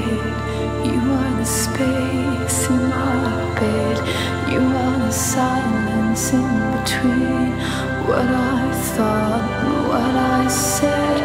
bed. You are the space in my bed. You are the silence in between what I thought and what I said.